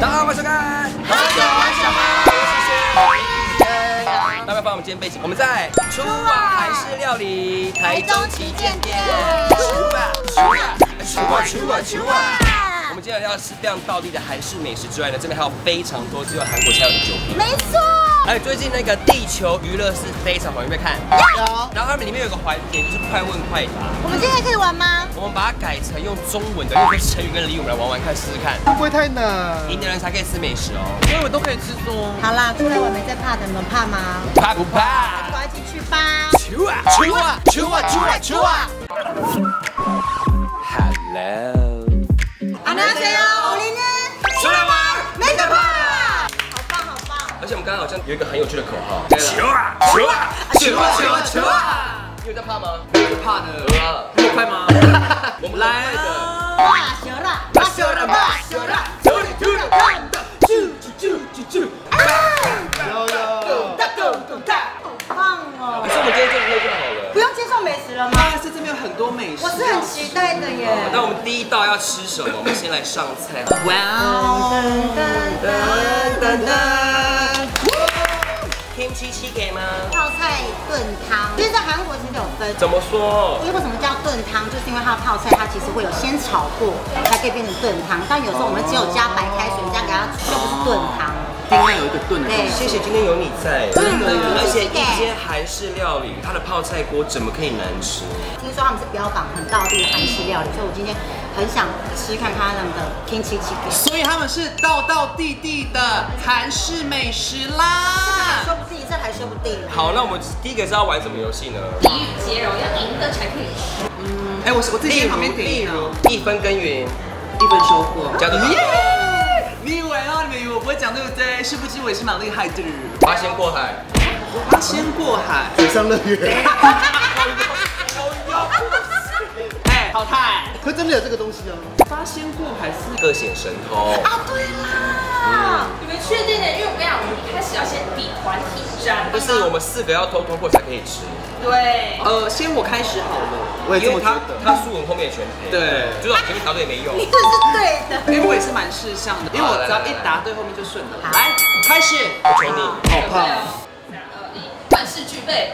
大家好，我是干，大家帮我们今天背景，我们在出啊韩式料理台中旗舰店。我们今天要吃非常道地的韩式美食之外呢，这边还有非常多只有韩国才有的酒品。没错。 哎，最近那个地球娱乐是非常好，有没有看？有。然后他们里面有个环节就是快问快答，我们今天可以玩吗？我们把它改成用中文的，用成语跟俚语，我们来玩玩看，试试看，会不会太难？赢的人才可以吃美食哦，所以我都可以吃多。好啦，出来我没在怕的，你们怕吗？怕不怕？跟我一起去吧！去啊！Hello。안녕하세요， 우리는出来玩，没得怕。 而且我们刚刚好像有一个很有趣的口号，球啊！你有在怕吗？不怕的，比我快吗？我们来的，好棒哦！可是我们今天做的就好了，不用介绍美食了吗？但是这边有很多美食，我是很期待的耶。那我们第一道要吃什么？我们先来上菜。哇哦！ kimchi jjigae 吗？泡菜炖汤，其实在韩国其实有分。怎么说？因为什么叫炖汤？就是因为它的泡菜它其实会有先炒过，才可以变成炖汤。但有时候我们只有加白开水，这样给它就不是炖汤。另外有一个炖的。对，谢谢今天有你在。真的，而且一些韩式料理，它的泡菜锅怎么可以难吃？听说他们是标榜很道地的韩式料理，所以我今天很想吃看看他们的 kimchi jjigae。所以他们是道地的韩式美食啦。 这还说不定。好，那我们第一个是要玩什么游戏呢？俚语接龙，要赢的才可以。嗯，哎，我自己在旁边点。例如一分耕耘，一分收获。讲的。你以为啊？你们以为我不会讲对不对？殊不知我也是蛮厉害的。八仙过海。八仙过海。水上乐园。哎，好太。可真的有这个东西哦。八仙过海是各显神通。啊，对啦。你们确定的，因为我跟你讲，我们一开始要先比团体。 就是我们四个要偷通过才可以吃。对，先我开始好了，我也这么觉得。他输我后面也全赔。对，就算前面答对也没用。你这是对的，因为我也是蛮识相的，因为我只要一答对后面就顺了。来，开始。我求你，好胖。3、2、1，万事俱备。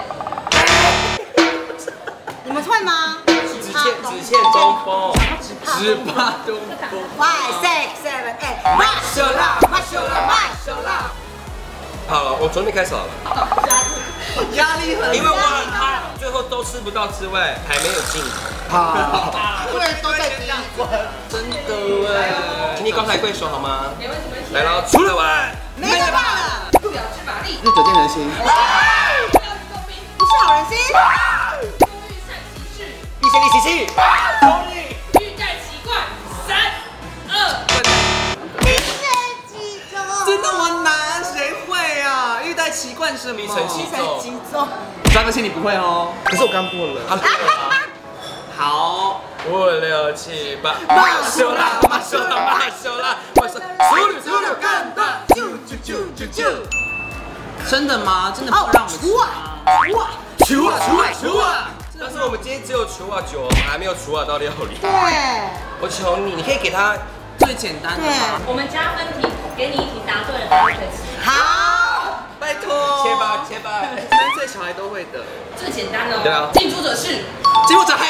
你们会吗？只欠东风，只怕东风。5、6、7、8， 卖手啦！ 好了，我准备开始好了。压力很大，因为我很怕最后都吃不到之外，还没有进。好，不能都在第一关，真的哎。请你高抬贵手好吗？没问题，没问题。来了，出来玩，没得怕了。不表之马力，日久见人心。不要去做兵，不是好人心。工欲善其事，必先利其器。同理，欲盖其冠。3、2。你是几中？真的我难。 习惯什么？必成其重。张德清，你不会哦。可是我刚过了。好，5、6、7、8。罢休啦！熟女干的，啾！真的吗？真的不让我们出啊！出啊！但是我们今天只有出啊酒，我们还没有出啊到料理。对。我求你，你可以给他最简单的。对。我们加分题，给你一题答对了，大家可以吃。好。 拜托，切吧，3岁小孩都会的，最简单的。对啊，近朱者赤，近墨者黑。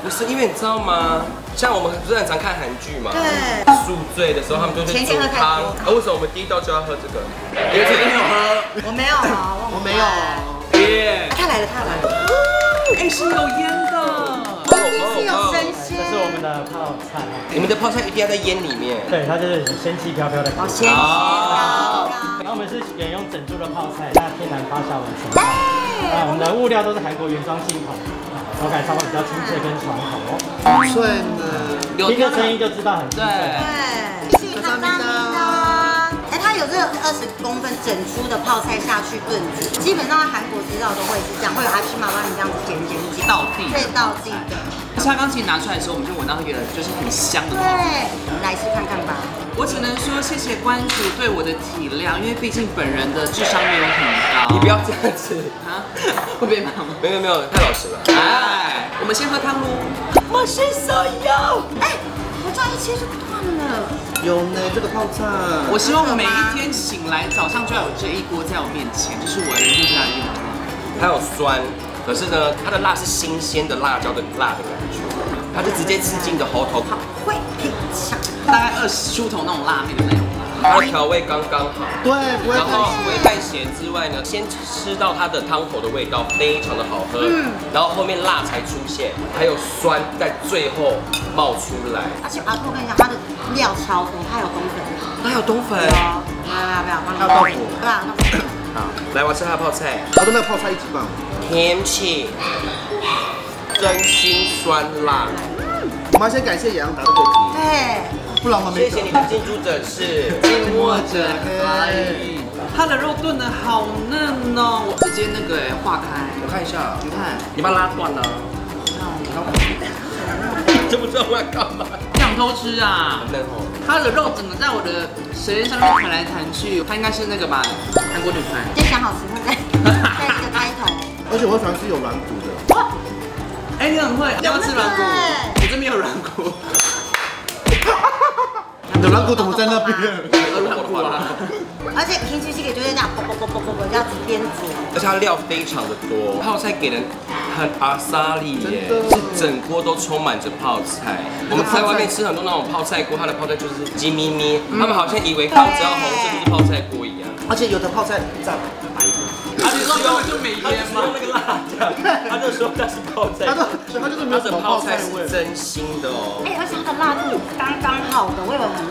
不是因为你知道吗？像我们不是很常看韩剧嘛，对，宿醉的时候他们就去煮汤。为什么我们第一道就要喝这个？因为你有喝，我没有啊，我没有。耶，他来了。哎，是有烟的。 是有生鲜，这是我们的泡菜。你们的泡菜一定要在烟里面。对，它就是仙气飘飘的。哦，仙气飘飘。然后我们是选用整株的泡菜，那天然发酵而成。对。啊，我们的物料都是韩国原装进口，口感稍微比较亲切跟传统。很顺的，听个声音就知道很对。对。必须它干的。哎，它有这个20公分整株的泡菜下去炖煮，基本上在韩国知道都会是这样，会有阿姨妈帮你这样子剪，道地，对，道地的。 他刚其实拿出来的时候，我们就闻到那个就是很香的。对，我们来试看看吧。我只能说谢谢关主对我的体谅，因为毕竟本人的智商没有很高。你不要这样子啊！会被骂吗？没有，太老实了。哎，我们先喝汤喽。我是所有，哎，我这一切就断了。有呢，这个泡菜。我希望每一天醒来早上就要有这一锅在我面前，就是我人生最大的愿望。它有酸，可是呢，它的辣是新鲜的辣椒的辣的感觉，它就直接刺进你的喉头。好会品尝，大概20出头那种辣妹的那种。 它的调味刚刚好，对，不会太咸，不会太咸之外呢，先吃到它的汤头的味道，非常的好喝，然后后面辣才出现，还有酸在最后冒出来。而且阿婆跟你讲，它的料超多，它有冬粉，它有冬粉，还有豆腐，对啊，好，来我吃它的泡菜，它的那个泡菜一级棒，甜起，真心酸辣。我们先感谢野羊达的作品，对。 谢谢你们近朱者赤，近墨者黑。它的肉炖的好嫩哦，我直接那个哎化开，我看一下，你看，你把它拉断了。真不知道我要干嘛，想偷吃啊！很嫩哦，它的肉整个在我的舌尖上面弹来弹去，它应该是那个吧，韩国女排。先想好食物再这个开头。而且我喜欢吃有软骨的。哎，你很会，你要吃软骨？我这边有软骨。 有软骨怎么在那边？有软骨啊！而且平时这个就是这样，啵啵啵啵啵啵，这样子边煮。而且它料非常的多，泡菜给人很阿萨利耶，是整锅都充满着泡菜。我们在外面吃很多那种泡菜锅，它的泡菜就是鸡咪咪，他们好像以为只要红色就是泡菜锅一样。而且有的泡菜炸白的，他就是用就美颜吗？那个辣酱，他就说它是泡菜，他就是没有什么泡菜味，真心的哦。哎，而且它的辣度刚刚好的，我以为很。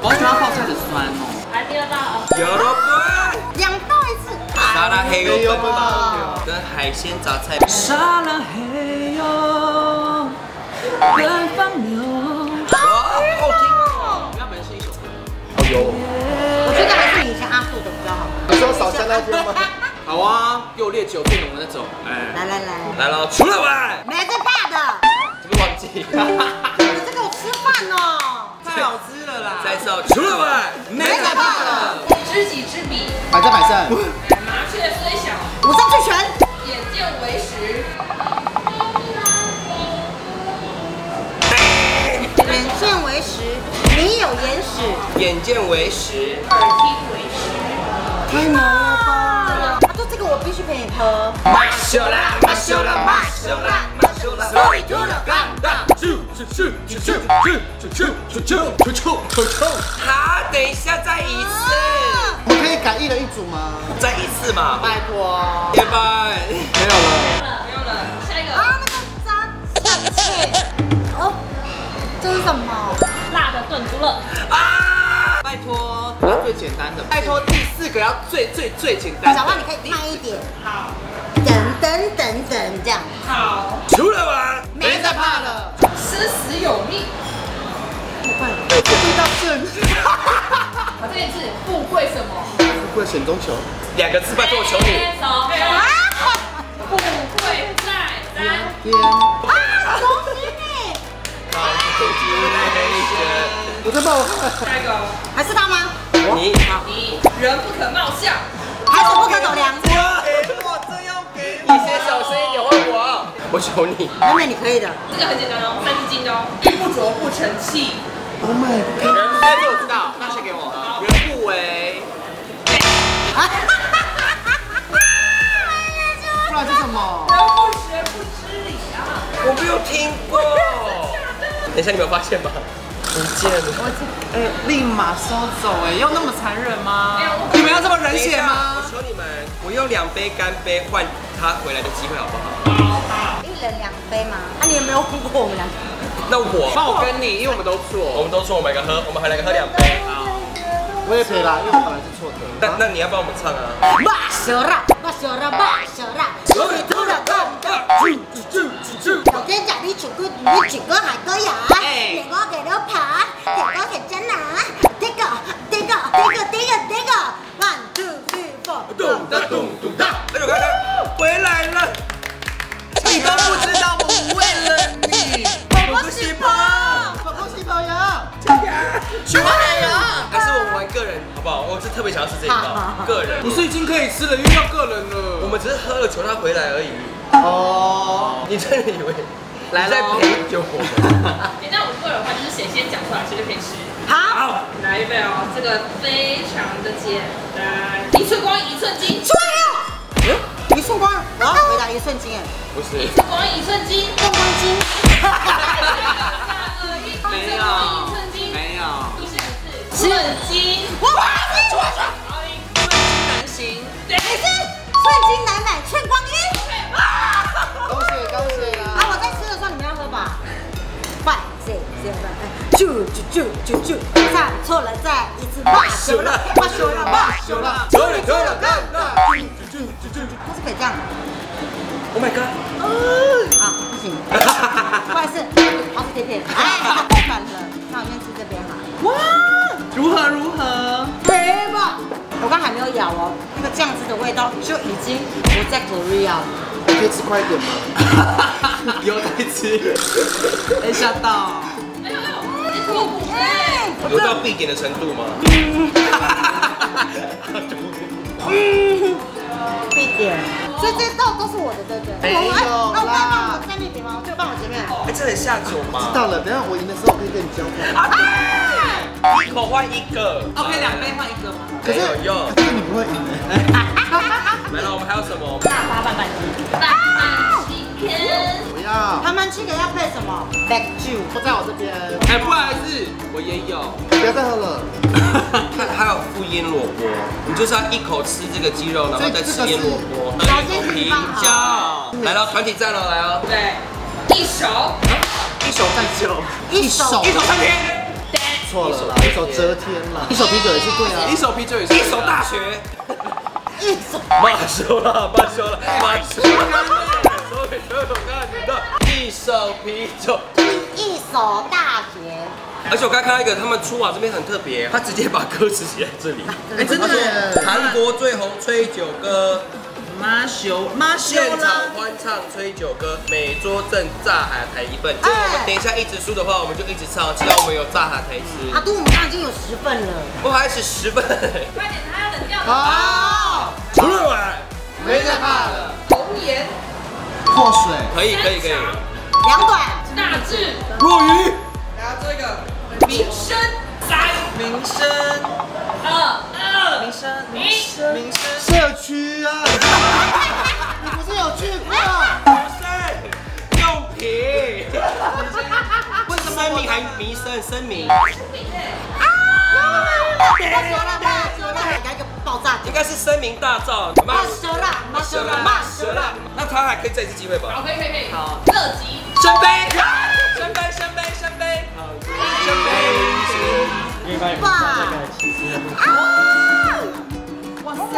我喜欢泡菜的酸哦。来第二道哦，两道一次。沙拉黑油饭跟海鲜杂菜。沙拉黑油跟放牛。好听哦！要不然是一首歌。哦有。我觉得还是以前阿素的比较好。你说少香辣椒吗？好啊，又烈酒最浓的那种。哎，来来来，来喽，出来玩。没这大的。是不是忘记？你这个我吃饭哦，太好吃。 再造，出了吧，没可怕了，知己知彼，百战百胜。麻雀虽小，五脏俱全，眼见为实。眼见为实，你有眼屎。眼见为实，耳听为实。太难了吧？他说这个我必须陪你喝。马修拉，马修拉，马修拉，马修拉，所以就了干的。 去！好，等一下再一次。我们可以改一人一组吗？再一次嘛，拜托。拜拜。没有了，没有了，下一个。啊，那个炸蟹。哦，这是什么？辣的炖猪肉。啊！拜托，它最简单的。拜托，第4个要最简单。小花，你可以慢一点。好。等这样。好。出来玩，没在怕了。 吃死有命，富贵被土地到正。我这一次富贵什么？富贵险中求，2个字拜托我求你。富贵在山巅。啊，恭喜你！我在冒汗。下一个还是他吗？你人不可貌相，还是不可斗量。我真要给你，你先小声一点，换我。 我求你，妹妹，你可以的。这个很简单哦，3字经哦。玉不琢不成器。Oh my god！ 人，哎，这我知道，那先给我。人不为。不然是什么？人不学不知礼啊。我没有听过。等一下，你们有发现吗？不见了。哎，立马收走哎，要那么残忍吗？你们要这么冷血吗？我求你们，我用2杯干杯换他回来的机会，好不好？ 1人2杯吗？啊，你有没有呼过我们2个？那我，那我跟你，因为我们都错，我们都错，我们喝，我们还来喝2杯啊！我也可以啦，因为我本来是错的。那你要帮我们唱啊？巴蛇啦，巴蛇啦，巴蛇啦，所以突然干干，我跟你讲，你举个海哥呀，眼光给他爬，眼光给真拿，这个 1 2 3 4， 咚哒咚咚哒，那就看看回来了。 你都不知道我为了你，我不喜欢，我不喜欢呀，喜欢呀，还是我们玩个人好不好？我是特别想要吃这一道个人，不是已经可以吃了，因为要个人了。我们只是喝了求他回来而已。哦，你真的以为？来再陪就火了。那我个人的话就是先讲出来，谁就可以吃。好，来一杯哦，这个非常的简单，1寸光1寸金，出来了。1寸光，我要回答1寸金哎，不是1寸光1寸金，1寸金。没有，没有，1寸金，哇，出来出来。1寸金难行，1寸金难买1寸光晕。 恭喜啊！我在吃的时候你们要喝吧。5、4、3、2，就站错了，再一次罢休了，走了，干了，它是可以这样的。Oh my god！ 啊，不行，不好意思，好吃点，哎，太烦了，那我先吃这边哈。哇，如何？对吧？我刚还没有咬哦，那个酱汁的味道就已经不在 Korea 了。 可以吃快一点吗？以后再吃，哎吓到！哎呦，有到必点的程度吗？必点，所以这道都是我的，对不对？没有啦。那我帮我站那边吗？就帮我前面。哎，这很下酒吗？知道了，等下我赢的时候可以跟你交换。一口换一个。OK， 2杯换一个吗？可是你不会赢的。 来了，我们还有什么？大阪鸡片。不要。他们这个要配什么 ？Black Jew 不在我这边。哎，不好意思，我也有。不要再喝了。还有附腌萝卜，你就是要一口吃这个鸡肉，然后再吃腌萝卜，然后啤酒。来了，团体战了，来哦。对，一手半酒，一手半天。 错了啦，1手遮天啦，1手啤酒也是对啊，1手啤酒也是，1手大学，1手罢休了，1手啤酒，1手大学。而且我刚看到一个，他们出瓦这边很特别，他直接把歌词写在这里，哎，真的，韩国最红吹酒歌。 马修，现场欢唱吹酒歌，每桌赠炸海苔1份。如果我们等一下一直输的话，我们就一直唱，直到我们有炸海苔吃。阿杜，我们刚刚已经有10份了，不好意思，10份。快点，它要冷掉了。好，出来，没在怕了。红颜，破水，可以。两短，大智，若愚。然后这个民生。社区啊！你不是有去过？不是，用品。为什么你还迷生声明？罢休了！来个爆炸！应该是声明大噪。罢休了！那他还可以再一次机会吧？好，可以。好，乐极生悲。生悲。啊！ 哇塞！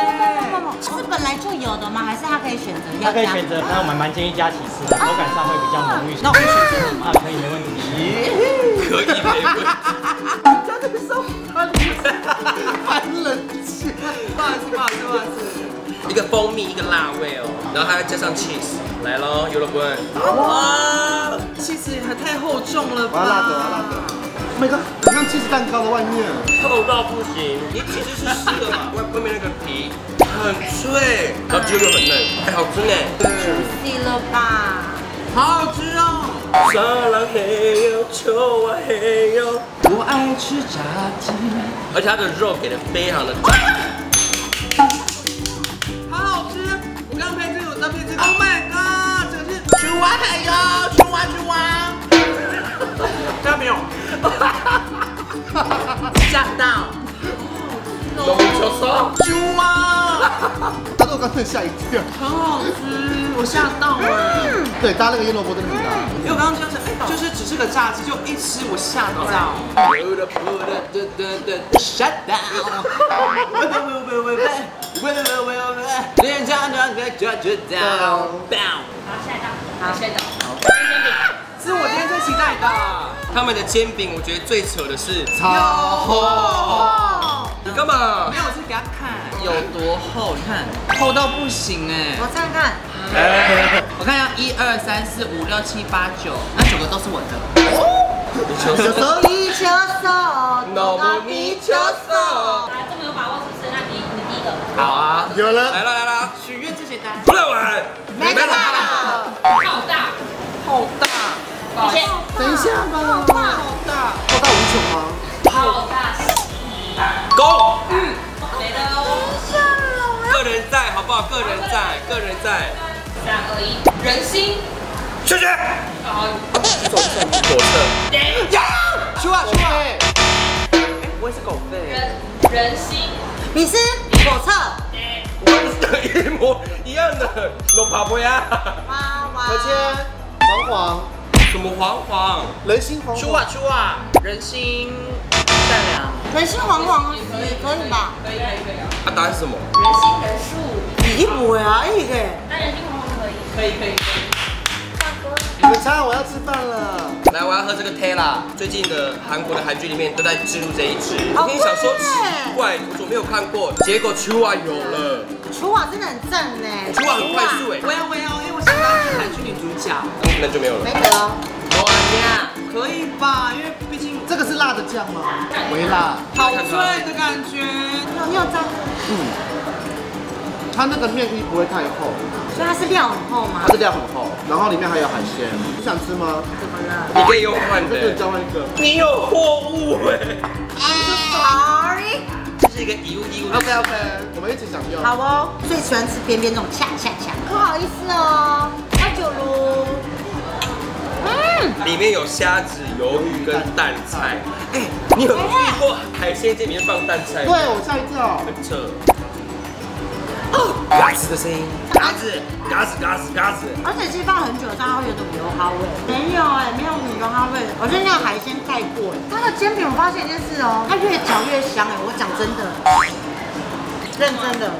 这是本来就有的吗？还是他可以选择？他可以选择，但我们蛮建议加起司的，口感上会比较浓郁。那我们选择什么？可以，没问题。可以，没问题。他这个手很冷气，不好意思。一个蜂蜜，一个辣味哦，然后还要加上 cheese。来喽，尤乐棍。哇 ，cheese 也太厚重了吧！辣的。 每个好像芝士蛋糕的外面厚到不行，你其实是湿的嘛，外面那个皮很脆，然后鸡肉又很嫩，哎，好吃呢，熟悉了吧？好好吃哦！我爱吃炸鸡，而且它的肉给的非常的炸，好好吃！我刚配这个，我刚配这个 ，Oh my god， 这个是青蛙。 看到没有？吓到！龙球手，猪啊！他都刚才吓一跳。很好吃，我吓到了。对，搭那个腌萝卜真的很搭。因为我刚刚想，哎，就是只是个炸鸡，就一吃我吓到。Shut down！ 好，下一道。 是我今天最期待的。他们的煎饼，我觉得最扯的是超厚。你干嘛？没有，我是给他看有多厚，你看厚到不行哎。我看看，我看一下，1、2、3、4、5、6、7、8、9，那9个都是我的。你求手，来，这么有把握是不是？那你第一个。好啊，有了，来了，许愿这些单。不能玩，没办法了，好大。先，等一下，好大，好大，好大无穷吗？好大，够。嗯，谁的？个人在，好不好？个人在，个人在。3、2、1，人心。确实。好，左侧。呀！出啊出啊！我也是狗吠。人心。你是左侧。我也是一模一样的，罗帕波呀。我先。 黄黄，什么黄黄？人心惶惶。出啊出啊，人心善良。人心惶惶可以吧？可以。啊，答案是什么？人心人数。你一模呀，一个。那人心惶惶可以。可以。大哥，你们猜，我要吃饭了。来，我要喝这个 Tequila。最近的韩国的韩剧里面都在植入这一支。我跟你想说奇怪，我怎么没有看过？结果出啊有了。出啊真的很赞哎。出啊很快速哎。我要。 韩剧女主角，那就没有了。没得哦。哦呀，可以吧？因为毕竟这个是辣的酱吗？微辣，好脆的感觉。有蘸。嗯。它那个面皮不会太厚，所以它是料很厚吗？它是料很厚，然后里面还有海鲜。你想吃吗？怎么了？你可以用换的。这个交换一个。你有货物哎。Sorry。这是一个遗物义务。OK， 我们一起享用。好哦。最喜欢吃边边这种恰恰恰。不好意思哦。 嗯，里面有虾子、鱿鱼跟蛋菜。哎，你有吃过海鲜店里面放蛋菜吗？对，我吓一跳。很扯。哦，嘎吱的声音，嘎吱，嘎吱，嘎吱，嘎吱。而且其实放很久，它会有种油哈味。没有哎，没有油哈味。我觉得那海鲜盖过。它的煎饼，我发现一件事哦，它越嚼越香哎。我讲真的，认真的，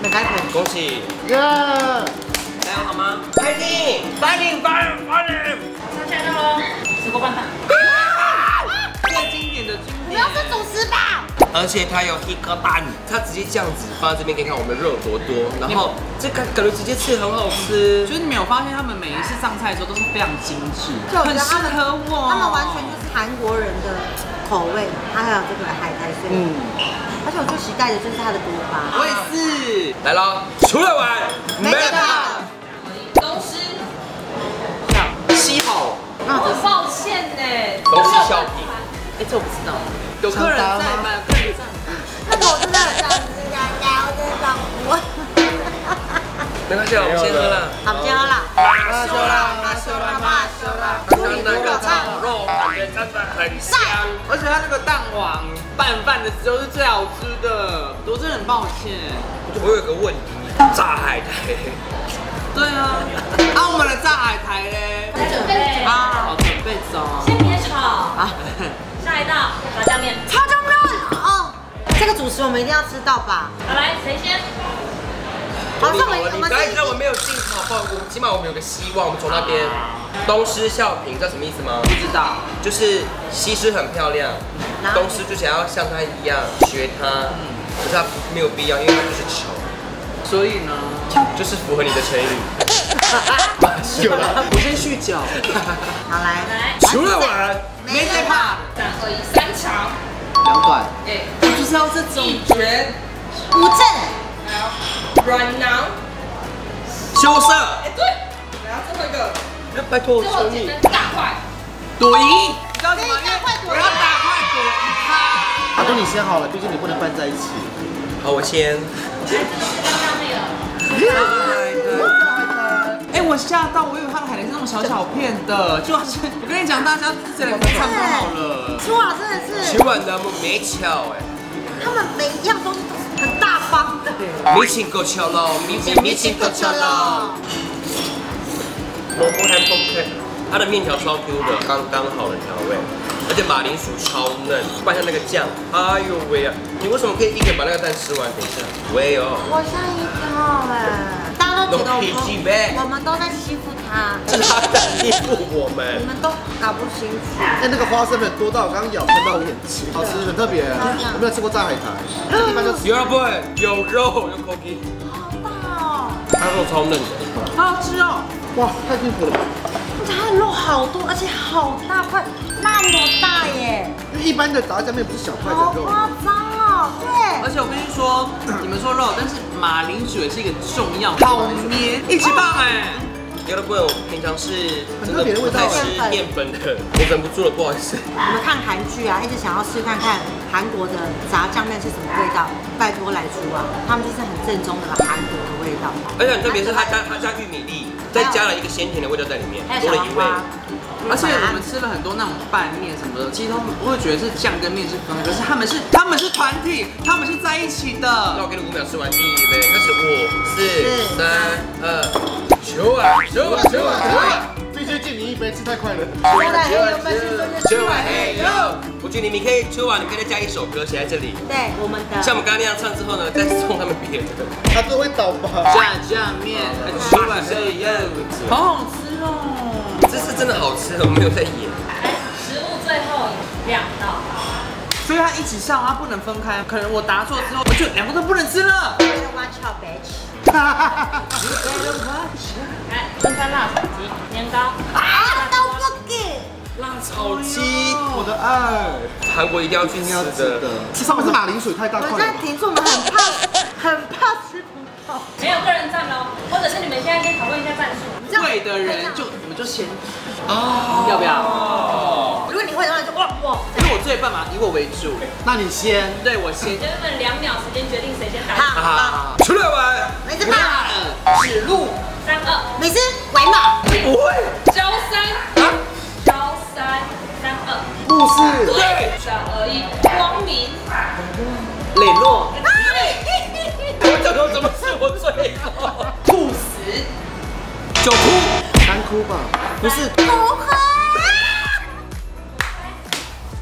没开口。恭喜。耶！还有好吗？开心，发力。 看到喽，石锅拌饭，最经典的经典。不要是主食吧？而且它有黑颗蛋，它直接这样子放在这边，可以看我们肉多多。然后这感觉直接吃很好吃，就是你没有发现他们每一次上菜的时候都是非常精致，很适合我。他们完全就是韩国人的口味，它还有这个海苔碎，嗯，而且我最期待的就是它的锅巴。我也是，来喽，出来玩，没得看，东西。 西好，我抱歉呢，都是小品。哎，这我不知道。有客人在吗？客人在。那我真的很想吃香蕉，我真的想哭。没关系，我们先喝了。好，先喝了。马修啦。那个炒肉感觉真的很香，而且它那个蛋黄拌饭的时候是最好吃的。我真的很抱歉。我有个问题，炸海苔。 对啊，啊我们的炸海苔嘞，准备啊，准备走，先别吵啊。下一道炸酱面，超重肉哦，这个主食我们一定要吃到吧？来，谁先？好，那我们刚才让我没有进好不好？起码我们有个希望，我们从那边东施效颦，知道什么意思吗？不知道，就是西施很漂亮，东施就想要像她一样学她，可是她没有必要，因为她就是丑。 所以呢，就是符合你的成语。有了，我先酗酒。好来，除了碗，没在怕。3、2、1，3长，2短。哎，我就是要这种。一拳，5正。软囊，羞涩。哎对，然后最后一个，拜托我求你。大快，朵颐。你知道什么？我要大快朵颐。阿东，你先好了，毕竟你不能拌在一起。好，我先。 哎，我吓到，我以为它的海苔是那种小小片的，就是我跟你讲，大家这两个差不多好了。吃完真的是，吃完的没巧哎，他们每一样都很大方的。没请够巧了，没请够巧了。萝卜还 OK， 它的面条超 Q 的，刚刚好的调味，而且马铃薯超嫩，拌下那个酱，哎呦喂啊！你为什么可以一点把那个蛋吃完？等一下，喂哦，我下一道哎。 我们都在欺负他，是他在欺负我们，我们都搞不清楚。哎，那个花生粉多到我刚咬喷到我眼睛，好吃，很特别。我没有吃过炸海苔，这地方就有不有肉有口感，好大哦！它肉超嫩的，好好吃哦！哇，太幸福了！它的肉好多，而且好大块，那么大耶！一般的炸酱面不是小块的肉，好夸张。 对，而且我跟你说，你们说肉，但是马铃薯也是一个重要，好黏，1级棒哎！要不然我平常是真的不太吃淀粉的，我忍不住了，不好意思。我们看韩剧啊，一直想要试看看韩国的炸酱面是什么味道，拜托来出啊！他们就是很正宗的韩国的味道。而且很特别是他加玉米粒，再加了一个鲜甜的味道在里面，多了一味。而且我们吃了很多那种拌面什么的，其实我会觉得是酱跟面是分开，可是他们是团体，他们是在一起的。那我给你5秒吃完，预备，开始，5、4、3、2。 求啊！必须敬你一杯，吃太快了。求啊！我觉得你可以求啊，你可以再加一首歌写在这里。对，我们的。像我们刚刚那样唱之后呢，再送他们别的。他都会倒吧？炸酱面，求啊！好好吃哦！这是真的好吃，我没有在演。食物最后2道，所以它一起上，它不能分开。可能我答错之后，就2个都不能吃了。来，蒸干辣炒鸡年糕啊，都不给。辣炒鸡，我的爱，韩国一定要去吃的。上面是马铃薯太大块了。我在听说我们很怕吃葡萄。没有个人站喽，或者是你们现在可以讨论一下战术。会的人就我们就先哦，要不要？如果你会的话就哇。因为我最笨嘛，以我为主。那你先，对我先。给你们2秒时间决定谁先打。好，出来玩。没事吧？指路。3、2，美姿，维马，不会，高三，3、2，故事，对，3、2、1，光明，磊落，我这都怎么是我最后？兔死，9哭，3哭吧，不是，不会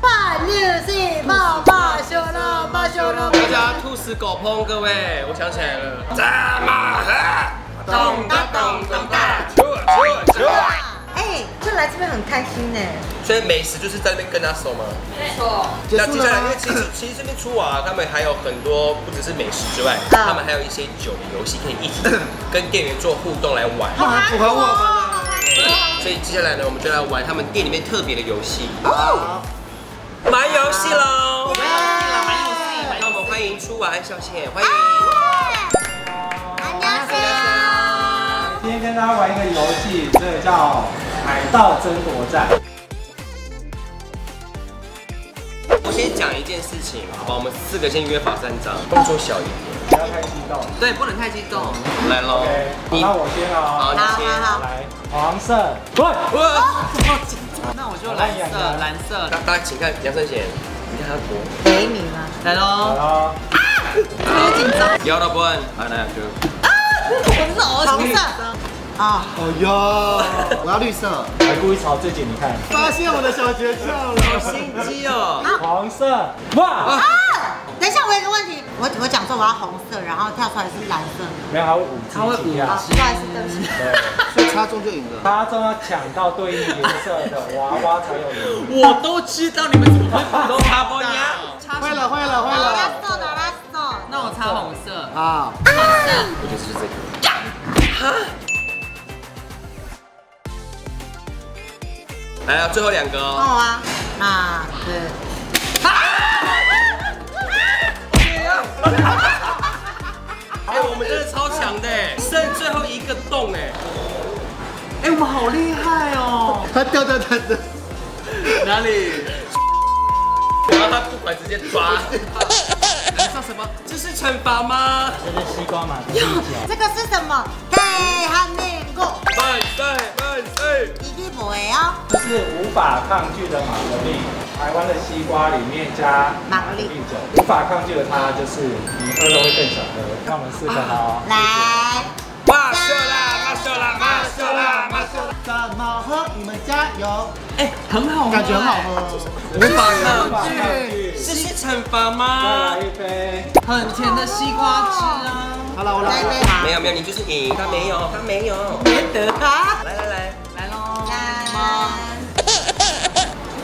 ，8、6、7、8、8、9、6、8、9、6，大家兔死狗烹，各位，我想起来了，怎么喝？ 懂的！哎，就来这边很开心呢。所以美食就是在那边跟他熟嘛。没错。那接下来，因为其实这边出啊，他们还有很多不只是美食之外，他们还有一些酒的游戏可以一起跟店员做互动来玩。好符合我们。所以接下来呢，我们就来玩他们店里面特别的游戏。哦。玩游戏喽！玩游戏。那我们欢迎出玩小倩，欢迎。 今天跟大家玩一个游戏，这个叫海盗争夺战。我先讲一件事情，好吧，我们4个先约法3章，动作小一点，不要太激动。对，不能太激动。来喽，那我先啊，好，你先来，黄色，那我就蓝色。大家请看杨胜贤，你看他多美女吗？来喽，好紧张。1到1，来。 我是红色啊！哦哟，我要绿色，还故意朝这姐你看，发现我的小诀窍了，好心机哦！黄色，哇！等一下，我有个问题，我讲说我要红色，然后跳出来是蓝色，没有，他会五级啊，不好意思，对不起，所以插中就赢了，插中要抢到对应颜色的娃娃才有赢。我都知道你们怎么会普通插播呀？坏了！那我插红色啊，红色，我就是这个。 来啊，最后2个哦。好啊，1、2。哎，我们真的超强的，剩最后一个洞哎。哎，我们好厉害哦。他掉在他的哪里？然后他不管，直接抓。 什么？这是惩罚吗？这是西瓜嘛？哟，这个是什么？太汉面国！万岁！一定不会哦。这是无法抗拒的玛格丽，台湾的西瓜里面加玛格丽酒，无法抗拒的它就是你喝了会更想喝。那我们试一下哦。来，马修啦！怎么喝？你们加油！哎，很好，感觉很好喝。无法抗拒。 这是惩罚吗？再来一杯，很甜的西瓜汁啊！好了，我来一杯。没有，你就是赢，他没有，别得他。来喽！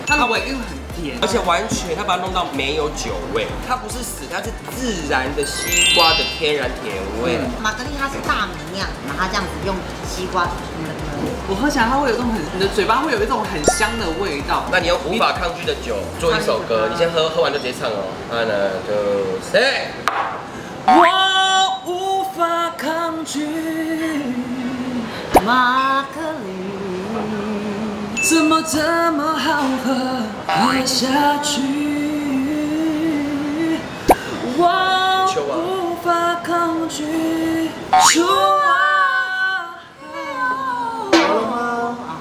它的尾韵很甜，而且完全它把它弄到没有酒味，它不是死，它是自然的西瓜的天然甜味。玛格丽它是大米酿，然后它这样子用西瓜。 我喝起来，它会有一种很，你的嘴巴会有一种很香的味道。那你用无法抗拒的酒做一首歌，你先喝，喝完就直接唱哦。1、2、3。我无法抗拒马克里，怎么这么好喝，喝下去，我无法抗拒。出啊！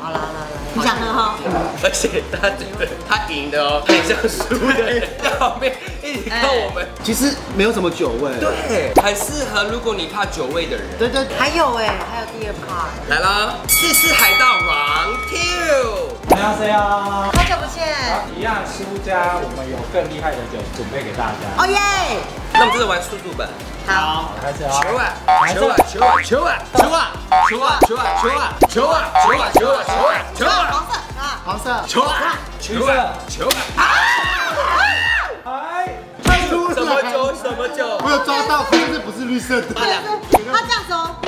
好了，你想喝哈？而且他觉得他赢的哦，他也是输的，在旁边一直看我们。其实没有什么酒味，对，很适合如果你怕酒味的人。对对，还有哎，还有第二趴。来啦，试试海盗 Round Two。大家好，好久不见。一样，输家，我们有更厉害的酒准备给大家。哦耶！那我们这次玩速度本。好，开始啊！球啊！球啊！球啊！球啊！球啊！球啊！球啊！球啊！球啊！球啊！球啊！球啊！黄色。 黄色球啊，球啊，球啊！哎，太粗了！什么球？什么球？我有抓到，可是不是绿色的。他这样子哦，我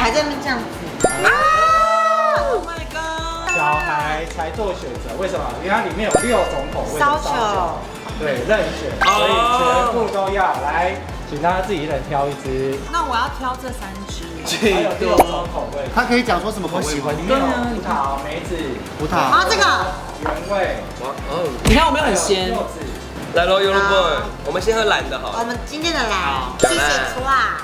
还在那这样子。Oh my god！ 小孩才做选择，为什么？因为它里面有6种口味的烧酒，对，任选，所以全部都要来。 请他自己一人挑一支。那我要挑这3支。还有6种口味。他可以讲说什么口味？我喜欢。对啊，葡萄、梅子、葡萄。啊，这个原味。哦，你看我们很鲜。来喽 ，Youngboy， 我们先喝蓝的哈。我们今天的蓝，谢谢厨啊。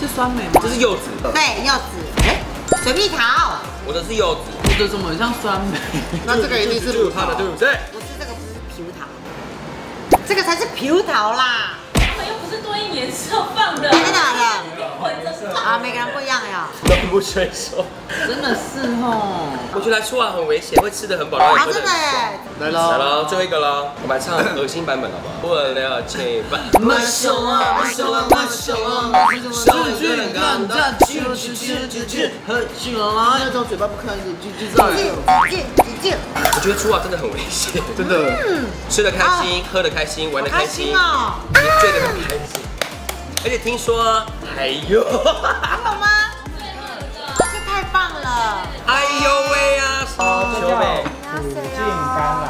是酸梅吗？这是柚子。对，柚子。哎，水蜜桃。我的是柚子，我的怎么很像酸梅？那这个一定是葡萄的，对不对？不是这个，不是葡萄，这个才是葡萄啦。 是对应颜色放的，在哪的？啊，每个人不一样呀。都不随手，真的是哦。我觉得出来很危险，会吃得很饱。啊，真的耶！来喽，来喽，最后一个喽，我们来唱恶心版本好不好？不了解吧？蛮凶啊，蛮凶啊，蛮凶啊！吃去干掉，去喝去啦！那张嘴巴不看，去造谣。我觉得出来真的很危险，真的。吃得开心，喝得开心，玩得开心，也醉得很开心。 而且听说，哎呦，好吗？这太棒了！哎呦喂啊，小美，苦尽甘来。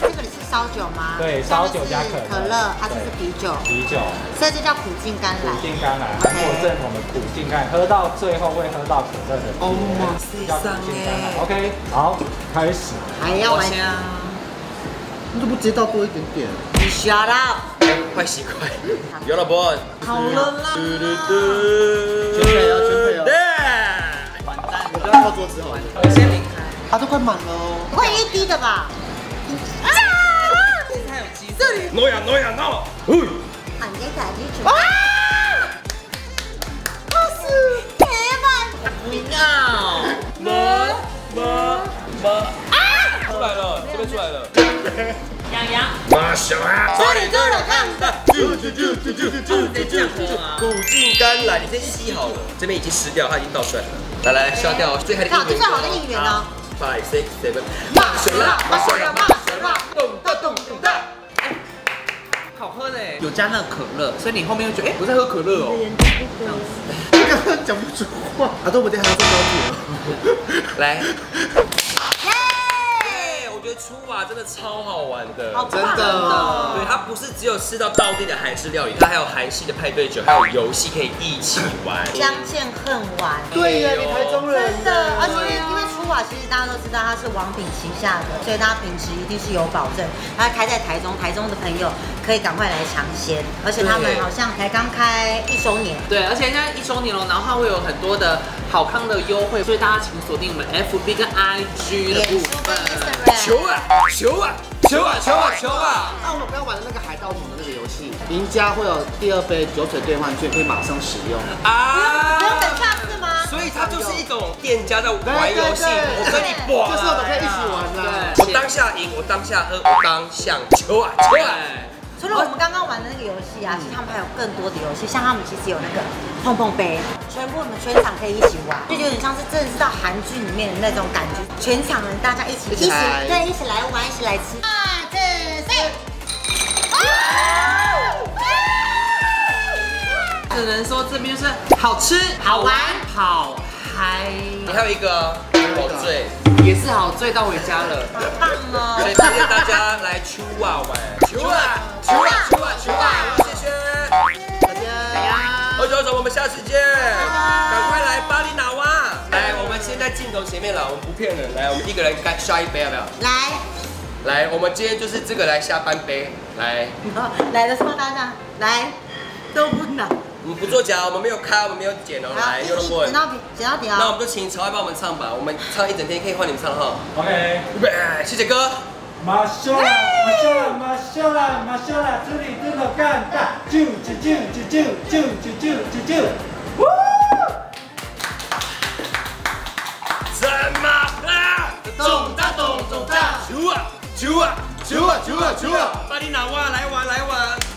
这个你是烧酒吗？对，烧酒加可乐，它这是啤酒。啤酒，所以这叫苦尽甘来。苦尽甘来，我正统的苦尽甘，喝到最后会喝到可乐的。哦，叫苦尽甘来。OK， 好，开始。还要玩啊？ 你都不知道多一点点，你 shut up， 快洗快，有了不？好了啦，全配哦，全配哦，对，完蛋，我刚靠桌子好了，我先离开，它都快满了哦，快一滴的吧，啊，还有鸡，这里 ，no 呀 no 呀 no， 嗯，俺家打鸡腿，啊，我是铁板，不要，妈。 出来了，这边出来了。洋洋，马小啊，这里都有看的。苦尽甘来，你先吸好了。这边已经湿掉，它已经倒出来了。来来，消掉最害的应援。最好的应援哦。5 6 7。马小啊，马小啊，马小啊，咚哒咚哒。哎，好喝呢。有加那个可乐，所以你后面就觉得，哎，我在喝可乐哦。这个讲不出话，啊，都不对，还是高度。来。 出啊，真的超好玩的，真的。对，它不是只有吃到道地的韩式料理，它还有韩系的派对酒，还有游戏可以一起玩。相见恨晚。对呀，你台中人。真的，而且因为出啊，其实大家都知道它是王品旗下的，所以它品质一定是有保证。它开在台中，台中的朋友可以赶快来尝鲜，而且他们好像才刚开1周年。对，而且现在1周年了，然后它会有很多的好康的优惠，所以大家请锁定我们 FB 跟 IG 的部分。 球啊！那我们不要玩的那个海盗桶的那个游戏，赢家会有第2杯酒水兑换券，可以马上使用啊！不用等下次吗？所以它就是一种店家在玩游戏，我跟你玩，就是我们可以一起玩的。我当下赢，我当下喝，我当下球啊！除了我们刚刚玩的那个游戏啊，其实他们还有更多的游戏，像他们其实有那个碰碰杯，全部我们全场可以一起玩，就有点像是真的是到韩剧里面的那种感觉，全场人大家一起对，一起来玩，一起来吃。2 3， 只能说这边是好吃、好玩、好嗨。你还有一个好醉，也是好醉到回家了，好棒哦！所以今天大家来出啊玩，出啊！ 球啊！谢谢大家，我们们下期见。赶快来巴厘纳哇！来，我们现在镜头前面了，我们不骗人。来，我们一个人干下一杯，要不要？来，来，我们今天就是这个来下半杯，来。来了什么班长？来，都不拿。 我们不作假，我们没有开，我们没有剪哦，来，有人过来，剪到底啊！那我们就请朝爱帮我们唱吧，我们唱一整天，可以换你们唱哈。OK， 谢谢哥。马修啦，马修啦，马修啦，马修啦，这里真的干大，啾！什么啦？咚哒咚咚哒，啾啊！巴厘纳哇，来玩来玩。